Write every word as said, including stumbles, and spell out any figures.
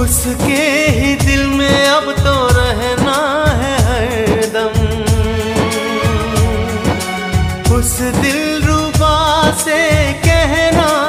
उसके ही दिल में अब तो रहना है हरदम, उस दिल रुबा से कहना